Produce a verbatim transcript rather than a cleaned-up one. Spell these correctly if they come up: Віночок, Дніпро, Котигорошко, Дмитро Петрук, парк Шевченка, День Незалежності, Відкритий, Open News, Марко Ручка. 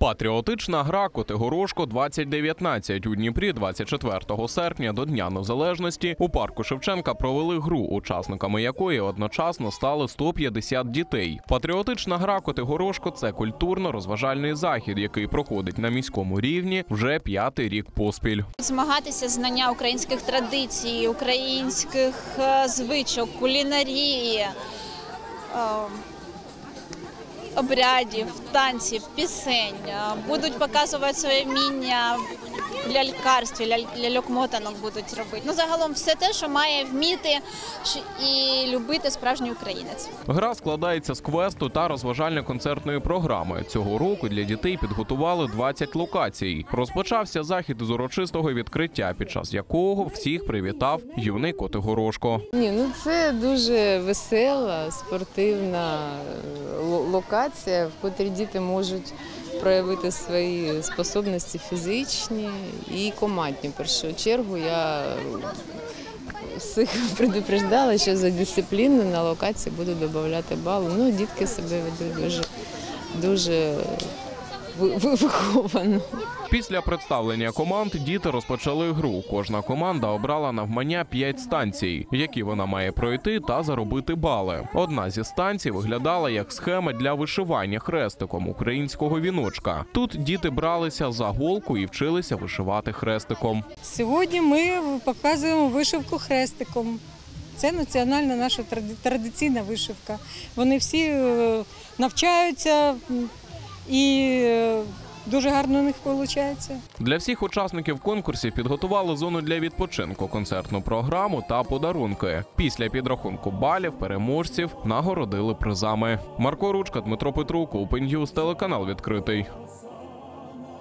Патріотична гра «Котигорошко двадцять дев'ятнадцять» у Дніпрі двадцять четвертого серпня до Дня Незалежності у парку Шевченка провели гру, учасниками якої одночасно стали сто п'ятдесят дітей. Патріотична гра «Котигорошко» – це культурно-розважальний захід, який проходить на міському рівні вже п'ятий рік поспіль. Змагатися знання українських традицій, українських звичок, кулінарії, обрядів, танців, пісень. Будуть показувати своє вміння в лялькарстві, ляльок-мотанок будуть робити. Ну, загалом все те, що має вміти і любити справжній українець. Гра складається з квесту та розважально-концертної програми. Цього року для дітей підготували двадцять локацій. Розпочався захід з урочистого відкриття, під час якого всіх привітав юний Котигорошко. Ні, ну це дуже весела, спортивна локація, в котрій діти можуть проявити свої способності фізичні і командні. В першу чергу я всіх предупреждала, що за дисципліну на локації буду додавати бали. Ну, дітки себе ведуть дуже, дуже виховано. Після представлення команд діти розпочали гру. Кожна команда обрала навмання п'ять станцій, які вона має пройти та заробити бали. Одна зі станцій виглядала як схема для вишивання хрестиком українського віночка. Тут діти бралися за голку і вчилися вишивати хрестиком. Сьогодні ми показуємо вишивку хрестиком. Це національна наша традиційна вишивка. Вони всі навчаються і дуже гарно у них виходить. Для всіх учасників конкурсів підготували зону для відпочинку, концертну програму та подарунки. Після підрахунку балів переможців нагородили призами. Марко Ручка, Дмитро Петрук, Open News, телеканал «Відкритий».